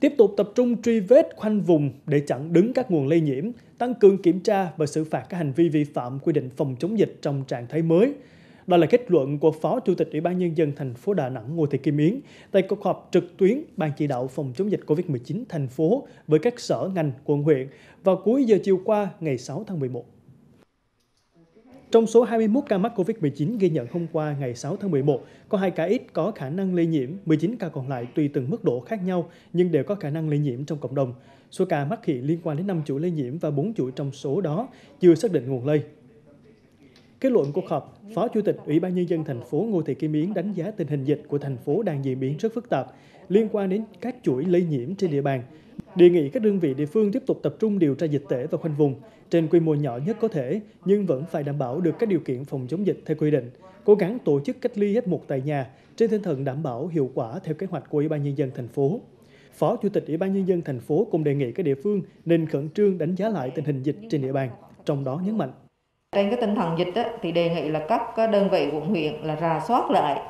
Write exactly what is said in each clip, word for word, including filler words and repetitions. Tiếp tục tập trung truy vết khoanh vùng để chặn đứng các nguồn lây nhiễm, tăng cường kiểm tra và xử phạt các hành vi vi phạm quy định phòng chống dịch trong trạng thái mới. Đó là kết luận của Phó Chủ tịch Ủy ban Nhân dân thành phố Đà Nẵng Ngô Thị Kim Yến tại cuộc họp trực tuyến Ban chỉ đạo phòng chống dịch Covid mười chín thành phố với các sở ngành quận huyện vào cuối giờ chiều qua ngày sáu tháng mười một. Trong số hai mươi mốt ca mắc Covid mười chín ghi nhận hôm qua ngày sáu tháng mười một, có hai ca ít có khả năng lây nhiễm, mười chín ca còn lại tùy từng mức độ khác nhau nhưng đều có khả năng lây nhiễm trong cộng đồng. Số ca mắc hiện liên quan đến năm chuỗi lây nhiễm và bốn chuỗi trong số đó chưa xác định nguồn lây. Kết luận cuộc họp, Phó Chủ tịch Ủy ban Nhân dân thành phố Ngô Thị Kim Yến đánh giá tình hình dịch của thành phố đang diễn biến rất phức tạp liên quan đến các chuỗi lây nhiễm trên địa bàn. Đề nghị các đơn vị địa phương tiếp tục tập trung điều tra dịch tễ và khoanh vùng trên quy mô nhỏ nhất có thể nhưng vẫn phải đảm bảo được các điều kiện phòng chống dịch theo quy định, cố gắng tổ chức cách ly F một tại nhà trên tinh thần đảm bảo hiệu quả theo kế hoạch của Ủy ban Nhân dân thành phố. Phó Chủ tịch Ủy ban Nhân dân thành phố cũng đề nghị các địa phương nên khẩn trương đánh giá lại tình hình dịch trên địa bàn, trong đó nhấn mạnh. Trên cái tinh thần dịch á, thì đề nghị là các đơn vị quận huyện là rà soát lại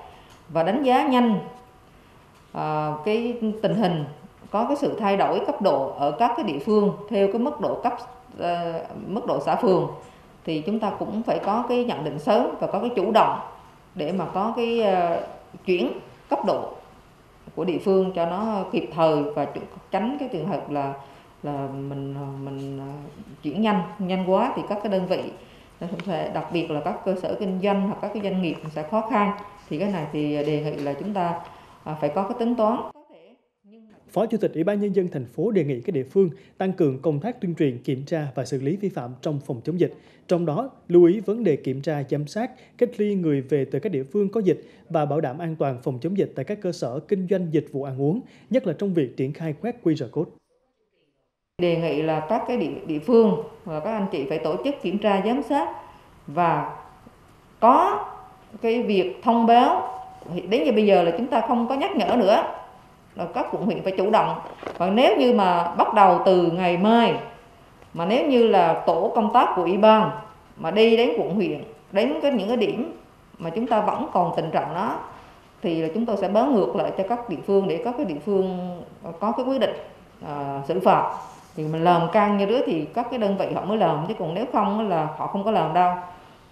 và đánh giá nhanh à, cái tình hình có cái sự thay đổi cấp độ ở các cái địa phương theo cái mức độ cấp à, mức độ xã phường, thì chúng ta cũng phải có cái nhận định sớm và có cái chủ động để mà có cái à, chuyển cấp độ của địa phương cho nó kịp thời và tránh cái trường hợp là là mình mình chuyển nhanh nhanh quá thì các cái đơn vị, đặc biệt là các cơ sở kinh doanh hoặc các cái doanh nghiệp sẽ khó khăn, thì cái này thì đề nghị là chúng ta phải có cái tính toán. Phó Chủ tịch Ủy ban Nhân dân thành phố đề nghị các địa phương tăng cường công tác tuyên truyền, kiểm tra và xử lý vi phạm trong phòng chống dịch, trong đó lưu ý vấn đề kiểm tra, giám sát, cách ly người về từ các địa phương có dịch và bảo đảm an toàn phòng chống dịch tại các cơ sở kinh doanh dịch vụ ăn uống, nhất là trong việc triển khai quét quy rờ code. Đề nghị là các cái địa, địa phương và các anh chị phải tổ chức kiểm tra, giám sát và có cái việc thông báo. Đến như bây giờ là chúng ta không có nhắc nhở nữa, là các quận huyện phải chủ động. Và nếu như mà bắt đầu từ ngày mai, mà nếu như là tổ công tác của Ủy ban mà đi đến quận huyện, đến cái những cái điểm mà chúng ta vẫn còn tình trạng đó, thì là chúng tôi sẽ báo ngược lại cho các địa phương để các cái địa phương có cái quyết định à, xử phạt. Thì mình làm căng như đó thì các cái đơn vị họ mới làm, chứ còn nếu không là họ không có làm đâu.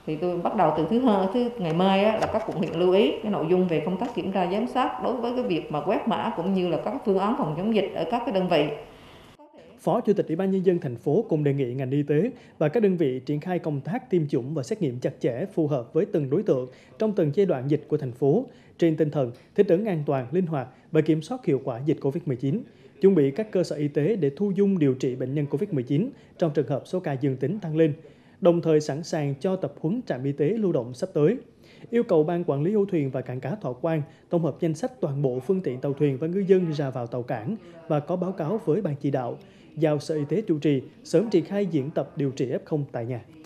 Thì tôi bắt đầu từ thứ hai, thứ ngày mai á, là các quận huyện lưu ý cái nội dung về công tác kiểm tra, giám sát đối với cái việc mà quét mã cũng như là các phương án phòng chống dịch ở các cái đơn vị. Phó Chủ tịch Ủy ban Nhân dân thành phố cũng đề nghị ngành y tế và các đơn vị triển khai công tác tiêm chủng và xét nghiệm chặt chẽ phù hợp với từng đối tượng trong từng giai đoạn dịch của thành phố, trên tinh thần thích ứng an toàn, linh hoạt và kiểm soát hiệu quả dịch Covid mười chín. Chuẩn bị các cơ sở y tế để thu dung điều trị bệnh nhân Covid mười chín trong trường hợp số ca dương tính tăng lên, đồng thời sẵn sàng cho tập huấn trạm y tế lưu động sắp tới. Yêu cầu Ban Quản lý Âu Thuyền và Cảng cá Thọ Quang tổng hợp danh sách toàn bộ phương tiện tàu thuyền và ngư dân ra vào tàu cảng và có báo cáo với Ban chỉ đạo, giao Sở Y tế chủ trì sớm triển khai diễn tập điều trị ép không tại nhà.